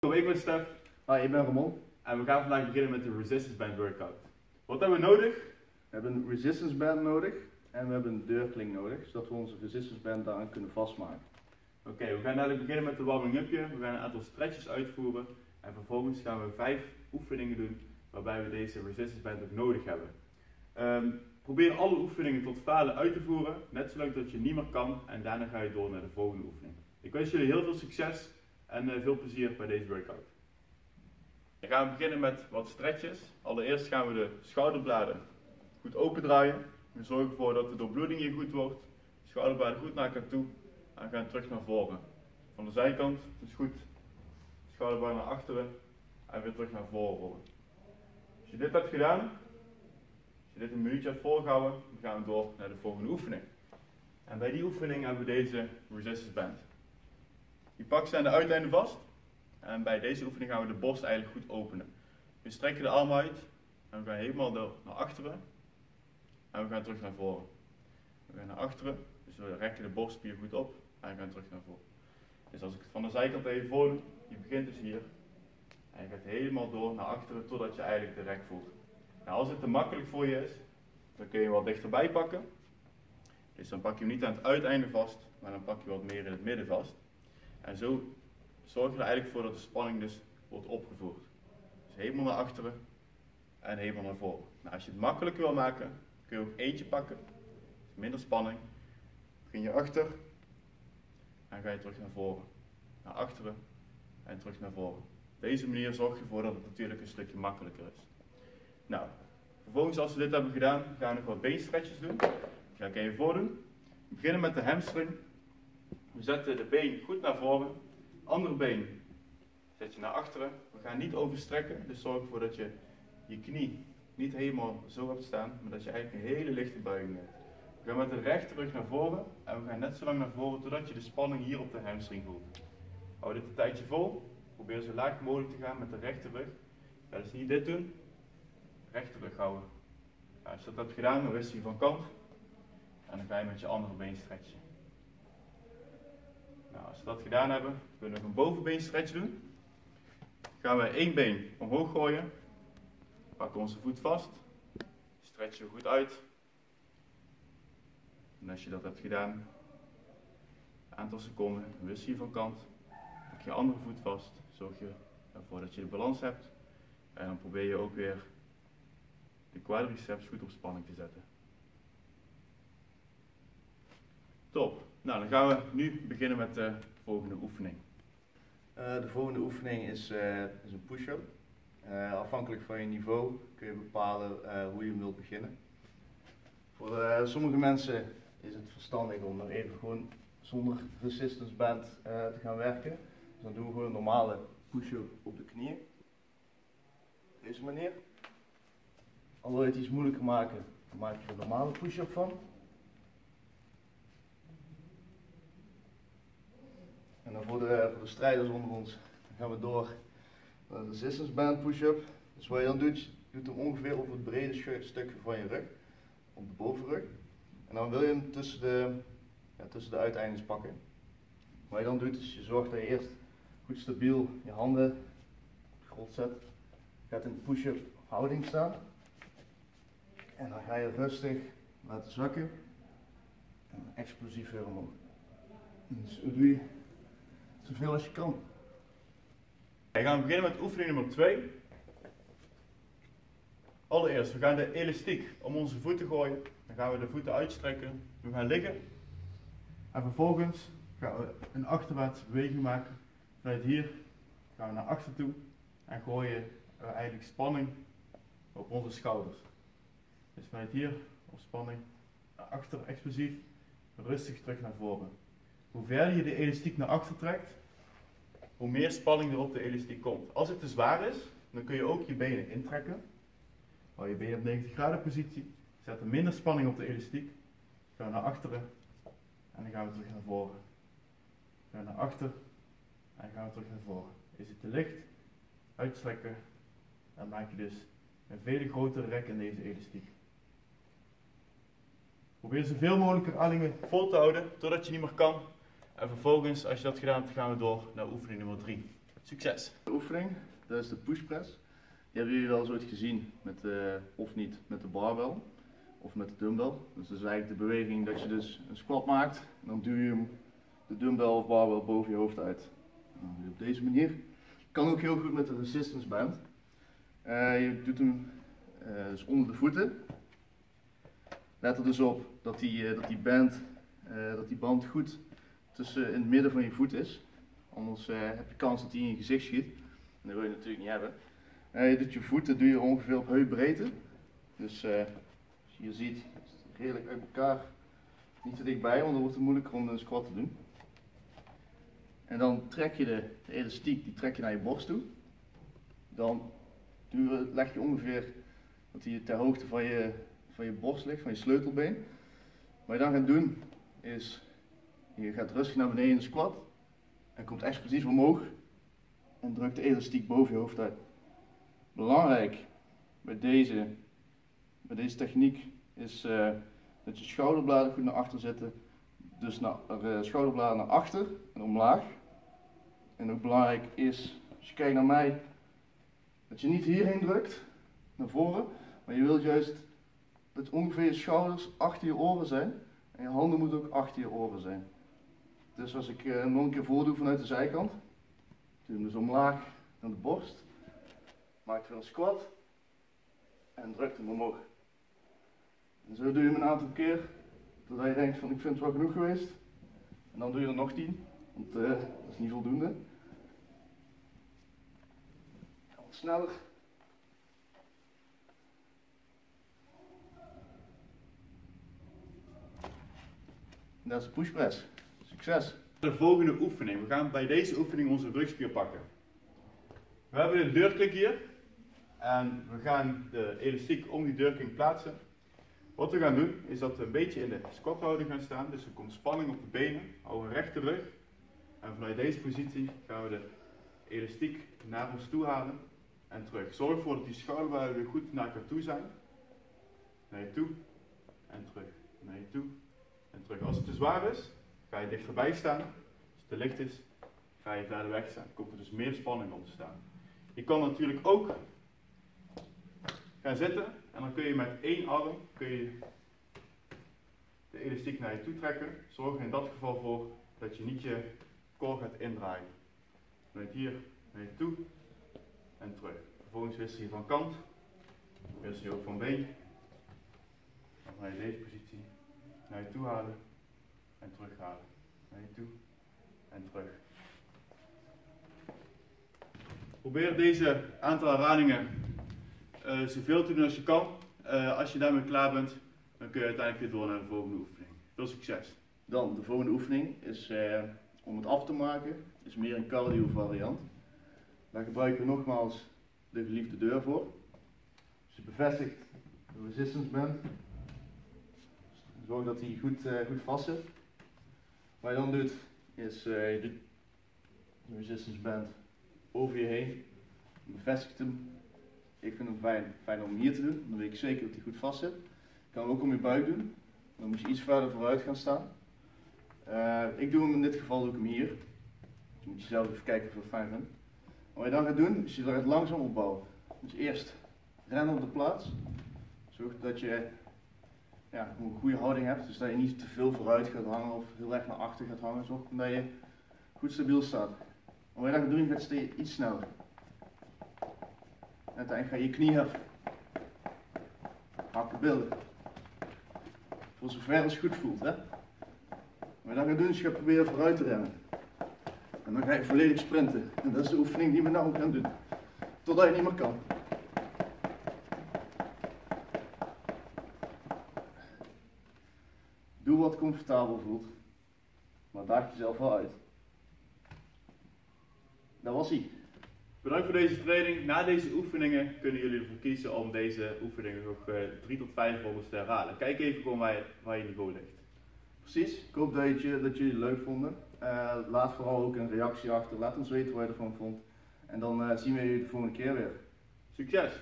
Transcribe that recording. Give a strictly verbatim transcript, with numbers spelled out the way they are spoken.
Ik ben Stef. Hoi, ik ben Ramon. En we gaan vandaag beginnen met de resistance band workout. Wat hebben we nodig? We hebben een resistance band nodig en we hebben een deurkling nodig, zodat we onze resistance band daaraan kunnen vastmaken. Oké, okay, we gaan dadelijk beginnen met de warming upje. We gaan een aantal stretches uitvoeren en vervolgens gaan we vijf oefeningen doen waarbij we deze resistance band ook nodig hebben. Um, probeer alle oefeningen tot falen uit te voeren, net zolang dat je niet meer kan, en daarna ga je door naar de volgende oefening. Ik wens jullie heel veel succes. En veel plezier bij deze workout. Dan gaan we beginnen met wat stretches. Allereerst gaan we de schouderbladen goed opendraaien. We zorgen ervoor dat de doorbloeding hier goed wordt. De schouderbladen goed naar elkaar toe. En we gaan terug naar voren. Van de zijkant, dus goed. De schouderbladen naar achteren. En weer terug naar voren rollen. Als je dit hebt gedaan, als je dit een minuutje hebt volgehouden, dan gaan we door naar de volgende oefening. En bij die oefening hebben we deze resistance band. Je pakt ze aan de uiteinden vast en bij deze oefening gaan we de borst eigenlijk goed openen. We strekken de arm uit en we gaan helemaal door naar achteren en we gaan terug naar voren. We gaan naar achteren, dus we rekken de borstspier goed op en we gaan terug naar voren. Dus als ik het van de zijkant even voordoe, je begint dus hier en je gaat helemaal door naar achteren totdat je eigenlijk de rek voelt. Nou, als het te makkelijk voor je is, dan kun je hem wat dichterbij pakken. Dus dan pak je hem niet aan het uiteinde vast, maar dan pak je wat meer in het midden vast. En zo zorg je er eigenlijk voor dat de spanning dus wordt opgevoerd. Dus helemaal naar achteren en helemaal naar voren. Nou, als je het makkelijker wil maken, kun je ook eentje pakken. Dus minder spanning. Begin je achter en ga je terug naar voren. Naar achteren en terug naar voren. Op deze manier zorg je ervoor dat het natuurlijk een stukje makkelijker is. Nou, vervolgens als we dit hebben gedaan, gaan we nog wat beenstretches doen. Dat ga ik even voordoen. We beginnen met de hamstring. We zetten de been goed naar voren, andere been zet je naar achteren. We gaan niet overstrekken, dus zorg ervoor dat je je knie niet helemaal zo hebt staan, maar dat je eigenlijk een hele lichte buiging hebt. We gaan met de rechterrug naar voren en we gaan net zo lang naar voren totdat je de spanning hier op de hamstring voelt. Hou dit een tijdje vol, probeer zo laag mogelijk te gaan met de rechterrug. Ja, dus niet dit doen, rechterrug houden. Nou, als je dat hebt gedaan, dan wist je van kant en dan ga je met je andere been stretchen. Nou, als we dat gedaan hebben, kunnen we nog een bovenbeen stretch doen. Gaan we één been omhoog gooien. Pakken onze voet vast. Stretchen we goed uit. En als je dat hebt gedaan, een aantal seconden, wissel je van kant. Pak je andere voet vast. Zorg je ervoor dat je de balans hebt. En dan probeer je ook weer de quadriceps goed op spanning te zetten. Top. Nou, dan gaan we nu beginnen met de volgende oefening. Uh, de volgende oefening is, uh, is een push-up. Uh, afhankelijk van je niveau kun je bepalen uh, hoe je wilt beginnen. Voor uh, sommige mensen is het verstandig om er even gewoon zonder resistance band uh, te gaan werken. Dus dan doen we gewoon een normale push-up op de knieën. Op deze manier. Al wil je het iets moeilijker maken, dan maak je er een normale push-up van. En dan voor de, voor de strijders onder ons gaan we door naar de resistance band push-up. Dus wat je dan doet, je doet hem ongeveer over het brede stukje van je rug, op de bovenrug. En dan wil je hem tussen de, ja, tussen de uiteindes pakken. Wat je dan doet, is je zorgt dat je eerst goed stabiel je handen op de grond zet. Je gaat in de push-up houding staan. En dan ga je rustig laten zakken. En explosief weer omhoog. Dus doe je zoveel als je kan. We gaan beginnen met oefening nummer twee. Allereerst, we gaan de elastiek om onze voeten gooien. Dan gaan we de voeten uitstrekken. We gaan liggen. En vervolgens gaan we een achterwaartse beweging maken. Vanuit hier gaan we naar achter toe. En gooien we eigenlijk spanning op onze schouders. Dus vanuit hier op spanning naar achter, explosief. Rustig terug naar voren. Hoe verder je de elastiek naar achter trekt, hoe meer spanning er op de elastiek komt. Als het te zwaar is, dan kun je ook je benen intrekken. Hou je benen op negentig graden positie, zet er minder spanning op de elastiek. Gaan we naar achteren en dan gaan we terug naar voren. Gaan we naar achter en dan gaan we terug naar voren. Is het te licht, uitstrekken en maak je dus een veel grotere rek in deze elastiek. Probeer zoveel mogelijk herhalingen vol te houden totdat je niet meer kan. En vervolgens, als je dat gedaan hebt, gaan we door naar oefening nummer drie. Succes! De oefening, dat is de push press. Die hebben jullie wel eens ooit gezien, met, uh, of niet, met de barbell of met de dumbbell. Dus dat is eigenlijk de beweging dat je dus een squat maakt en dan duw je hem de dumbbell of barbell boven je hoofd uit. Nou, op deze manier. Kan ook heel goed met de resistance band. Uh, je doet hem uh, dus onder de voeten. Let er dus op dat die, uh, dat die, band, uh, dat die band goed tussen in het midden van je voet is. Anders uh, heb je kans dat hij in je gezicht schiet. En dat wil je natuurlijk niet hebben. Uh, je doet je voeten doe je ongeveer op heupbreedte. Dus uh, als je hier ziet, is het redelijk uit elkaar. Niet te dichtbij, want dan wordt het moeilijker om een squat te doen. En dan trek je de, de elastiek die trek je naar je borst toe. Dan duw, leg je ongeveer dat die ter hoogte van je, van je borst ligt, van je sleutelbeen. Wat je dan gaat doen is, je gaat rustig naar beneden in de squat. En komt explosief omhoog en drukt de elastiek boven je hoofd uit. Belangrijk bij deze, bij deze techniek is uh, dat je schouderbladen goed naar achter zetten. Dus naar, uh, schouderbladen naar achter en omlaag. En ook belangrijk is, als je kijkt naar mij, dat je niet hierheen drukt, naar voren. Maar je wilt juist dat ongeveer je schouders achter je oren zijn. En je handen moeten ook achter je oren zijn. Dus als ik hem nog een keer voordoe vanuit de zijkant. Doe hem dus omlaag naar de borst. Maak weer een squat. En drukt hem omhoog. En zo doe je hem een aantal keer. Totdat je denkt van ik vind het wel genoeg geweest. En dan doe je er nog tien. Want uh, dat is niet voldoende. Wat sneller. En dat is de push press. Succes! De volgende oefening. We gaan bij deze oefening onze rugspier pakken. We hebben een deurklik hier. En we gaan de elastiek om die deurklik plaatsen. Wat we gaan doen is dat we een beetje in de squathouding gaan staan. Dus er komt spanning op de benen. Hou een rechte rug. En vanuit deze positie gaan we de elastiek naar ons toe halen. En terug. Zorg ervoor dat die schouderbladen weer goed naar elkaar toe zijn. Naar je toe. En terug. Naar je toe. En terug. Als het te zwaar is, ga je dichterbij staan. Als het te licht is, ga je verder weg staan. Komt er dus meer spanning op te staan. Je kan natuurlijk ook gaan zitten. En dan kun je met één arm kun je de elastiek naar je toe trekken. Zorg er in dat geval voor dat je niet je core gaat indraaien. Vanuit hier naar je toe en terug. Vervolgens wissel je van kant. Wissel je ook van been. Dan ga je deze positie naar je toe halen. En terughalen. Naar je toe. En terug. Probeer deze aantal herhalingen uh, zoveel te doen als je kan. Uh, als je daarmee klaar bent, dan kun je uiteindelijk weer door naar de volgende oefening. Veel succes! Dan, de volgende oefening is, uh, om het af te maken, is meer een cardio variant. Daar gebruiken we nogmaals de geliefde deur voor. Dus je bevestigt de resistance band. Zorg dat hij goed, uh, goed vast zit. Wat je dan doet, is uh, je doet de resistance band over je heen, bevestigt hem. Ik vind hem fijn, fijn om hier te doen, dan weet ik zeker dat hij goed vast zit. Je kan hem ook om je buik doen, dan moet je iets verder vooruit gaan staan. Uh, ik doe hem in dit geval doe ik hem hier. Dus moet je zelf even kijken of je het fijn vindt. Wat je dan gaat doen, is je gaat langzaam opbouwen. Dus eerst rennen op de plaats. Zorg dat je ja, een goede houding hebt, dus dat je niet te veel vooruit gaat hangen of heel erg naar achter gaat hangen. Zorg dat je goed stabiel staat. Wat je dan gaat doen, gaat steeds iets sneller. En uiteindelijk ga je je knie heffen. Hakken billen. Voor zover het goed voelt. Hè? Wat je dan gaat doen, is je gaat proberen vooruit te rennen. En dan ga je volledig sprinten. En dat is de oefening die we nou gaan doen. Totdat je niet meer kan. Doe wat comfortabel voelt, maar daag jezelf wel uit. Dat was ie. Bedankt voor deze training. Na deze oefeningen kunnen jullie ervoor kiezen om deze oefeningen nog drie tot vijf rondes te herhalen. Kijk even gewoon waar je, waar je niveau ligt. Precies. Ik hoop dat jullie dat jullie het leuk vonden. Uh, laat vooral ook een reactie achter. Laat ons weten wat je ervan vond. En dan uh, zien we jullie de volgende keer weer. Succes!